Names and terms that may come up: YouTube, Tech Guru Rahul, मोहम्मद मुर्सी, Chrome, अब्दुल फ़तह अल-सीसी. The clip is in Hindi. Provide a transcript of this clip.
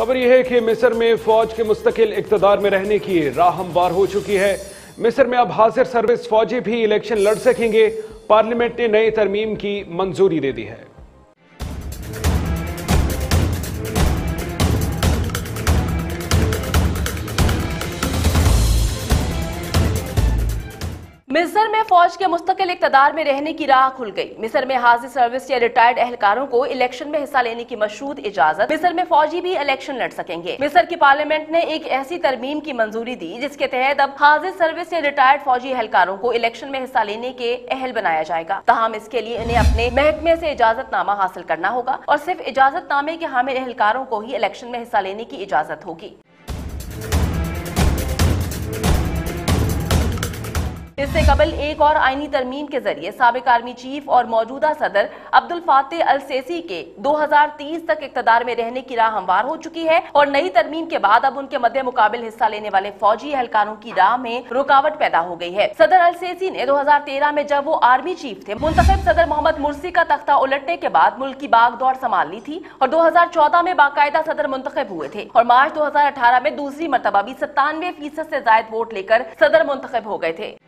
खबर यह है कि मिस्र में फौज के मुस्तकिल इक्तदार में रहने की राह हमवार हो चुकी है। मिस्र में अब हाजिर सर्विस फौजी भी इलेक्शन लड़ सकेंगे। पार्लियामेंट ने नई तरमीम की मंजूरी दे दी है। मिस्र में फौज के मुस्तकिल इक़्तिदार में रहने की राह खुल गई। मिस्र में हाजिर सर्विस या रिटायर्ड अहलकारों को इलेक्शन में हिस्सा लेने की मशरूत इजाजत। मिस्र में फौजी भी इलेक्शन लड़ सकेंगे। मिस्र की पार्लियामेंट ने एक ऐसी तरमीम की मंजूरी दी जिसके तहत अब हाजिर सर्विस या रिटायर्ड फौजी अहलकारों को इलेक्शन में हिस्सा लेने के अहल बनाया जाएगा। तहम इसके लिए इन्हें अपने महकमे से इजाजतनामा हासिल करना होगा और सिर्फ इजाजतनामे के हामिल अहलकारों को ही इलेक्शन में हिस्सा लेने की इजाजत होगी। इससे कबल एक और आईनी तरमीम के जरिए साबिक आर्मी चीफ और मौजूदा सदर अब्दुल फ़तह अल-सीसी के 2030 तक इक़्तिदार में रहने की राह हमवार हो चुकी है और नई तरमीम के बाद अब उनके मद्दे मुकाबिल हिस्सा लेने वाले फौजी अहलकारों की राह में रुकावट पैदा हो गई है। सदर अल-सीसी ने 2013 में जब वो आर्मी चीफ थे, मुंतखब सदर मोहम्मद मुर्सी का तख्ता उलटने के बाद मुल्क की बागदौड़ संभाल ली थी और 2014 में बाकायदा सदर मुंतखब हुए थे और मार्च 2018 में दूसरी मरतबा भी 97% से ज्यादा वोट लेकर सदर मुंतखब हो गए थे।